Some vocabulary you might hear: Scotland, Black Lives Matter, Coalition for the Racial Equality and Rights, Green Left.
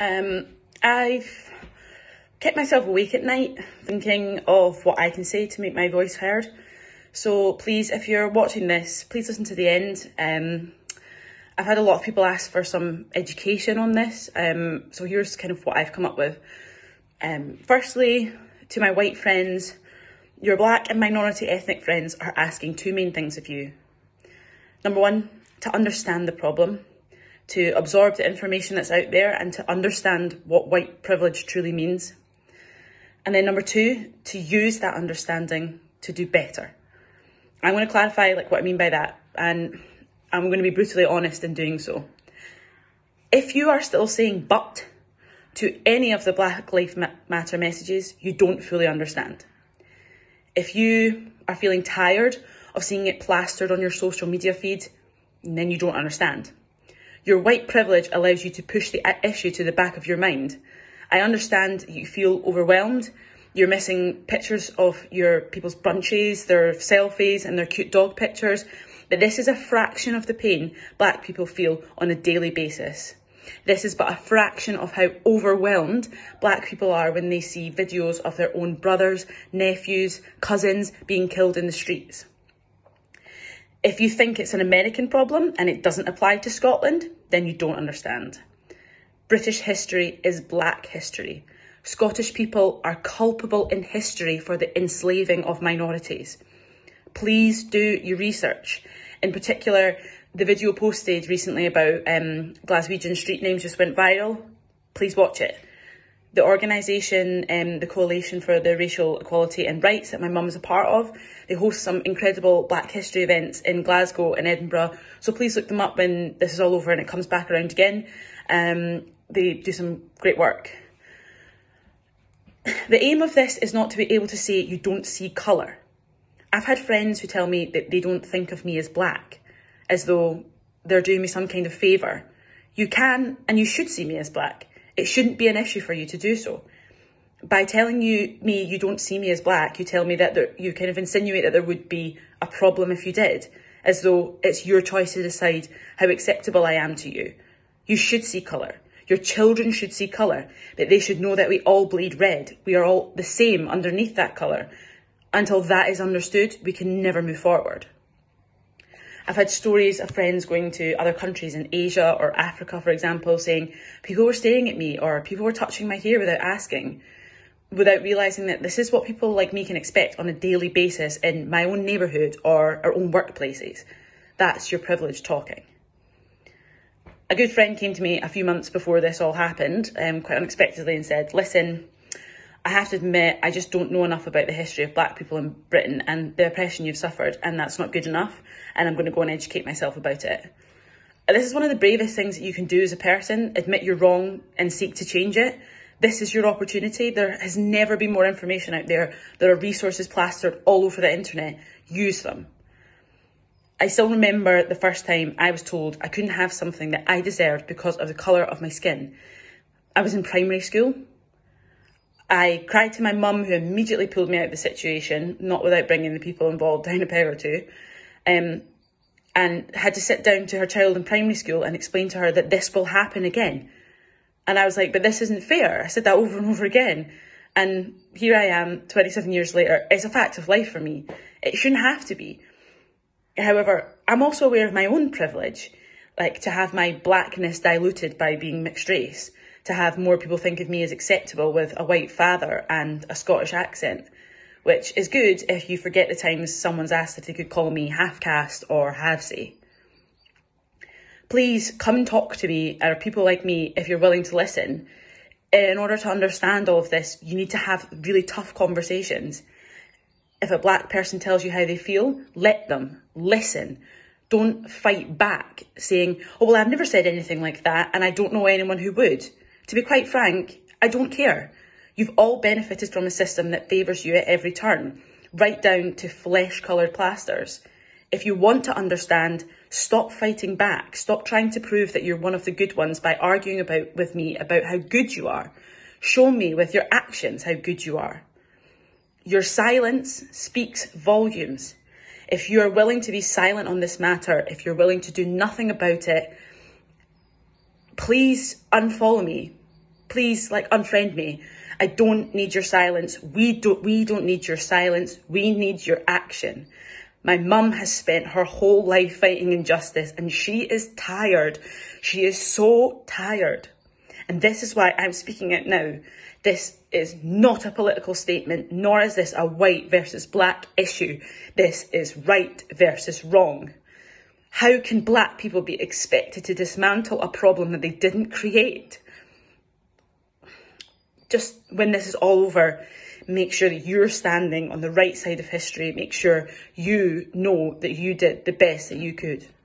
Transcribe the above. I've kept myself awake at night thinking of what I can say to make my voice heard. So please, if you're watching this, please listen to the end. I've had a lot of people ask for some education on this, so here's kind of what I've come up with. Firstly, to my white friends, your black and minority ethnic friends are asking two main things of you. Number one, to understand the problem, to absorb the information that's out there and to understand what white privilege truly means. And then number two, to use that understanding to do better. I'm going to clarify what I mean by that, and I'm going to be brutally honest in doing so. If you are still saying "but" to any of the Black Lives Matter messages, you don't fully understand. If you are feeling tired of seeing it plastered on your social media feed, then you don't understand. Your white privilege allows you to push the issue to the back of your mind. I understand you feel overwhelmed. You're missing pictures of your people's brunches, their selfies and their cute dog pictures. But this is a fraction of the pain black people feel on a daily basis. This is but a fraction of how overwhelmed black people are when they see videos of their own brothers, nephews, cousins being killed in the streets. If you think it's an American problem and it doesn't apply to Scotland, then you don't understand. British history is black history. Scottish people are culpable in history for the enslaving of minorities. Please do your research. In particular, the video posted recently about Glaswegian street names just went viral. Please watch it. The organisation, the Coalition for the Racial Equality and Rights that my mum's a part of, they host some incredible black history events in Glasgow and Edinburgh. So please look them up when this is all over and it comes back around again. They do some great work. The aim of this is not to be able to say you don't see colour. I've had friends who tell me that they don't think of me as black, as though they're doing me some kind of favour. You can and you should see me as black. It shouldn't be an issue for you to do so. By telling me you don't see me as black, you tell me that you kind of insinuate that there would be a problem if you did, as though it's your choice to decide how acceptable I am to you. You should see colour. Your children should see colour, that they should know that we all bleed red. We are all the same underneath that colour. Until that is understood, we can never move forward. I've had stories of friends going to other countries in Asia or Africa, for example, saying people were staring at me or people were touching my hair without asking, without realising that this is what people like me can expect on a daily basis in my own neighbourhood or our own workplaces. That's your privilege talking. A good friend came to me a few months before this all happened, quite unexpectedly, and said, "Listen, I have to admit, I just don't know enough about the history of black people in Britain and the oppression you've suffered, and that's not good enough, and I'm going to go and educate myself about it." And this is one of the bravest things that you can do as a person: admit you're wrong and seek to change it. This is your opportunity. There has never been more information out there. There are resources plastered all over the internet. Use them. I still remember the first time I was told I couldn't have something that I deserved because of the colour of my skin. I was in primary school. I cried to my mum, who immediately pulled me out of the situation, not without bringing the people involved down a peg or two, and had to sit down to her child in primary school and explain to her that this will happen again. And I was like, but this isn't fair. I said that over and over again. And here I am, 27 years later. It's a fact of life for me. It shouldn't have to be. However, I'm also aware of my own privilege, to have my blackness diluted by being mixed race, to have more people think of me as acceptable with a white father and a Scottish accent, which is good if you forget the times someone's asked if they could call me half-caste or half-say. Please come and talk to me, or people like me, if you're willing to listen. In order to understand all of this, you need to have really tough conversations. If a black person tells you how they feel, let them listen. Don't fight back saying, "Oh, well, I've never said anything like that, and I don't know anyone who would." To be quite frank, I don't care. You've all benefited from a system that favours you at every turn, right down to flesh-coloured plasters. If you want to understand, stop fighting back. Stop trying to prove that you're one of the good ones by arguing with me about how good you are. Show me with your actions how good you are. Your silence speaks volumes. If you are willing to be silent on this matter, if you're willing to do nothing about it, please unfollow me. please, like, unfriend me. I don't need your silence. We don't need your silence. We need your action. My mum has spent her whole life fighting injustice, and she is tired. She is so tired. And this is why I'm speaking out now. This is not a political statement, nor is this a white versus black issue. This is right versus wrong. How can black people be expected to dismantle a problem that they didn't create? Just when this is all over, make sure that you're standing on the right side of history. Make sure you know that you did the best that you could.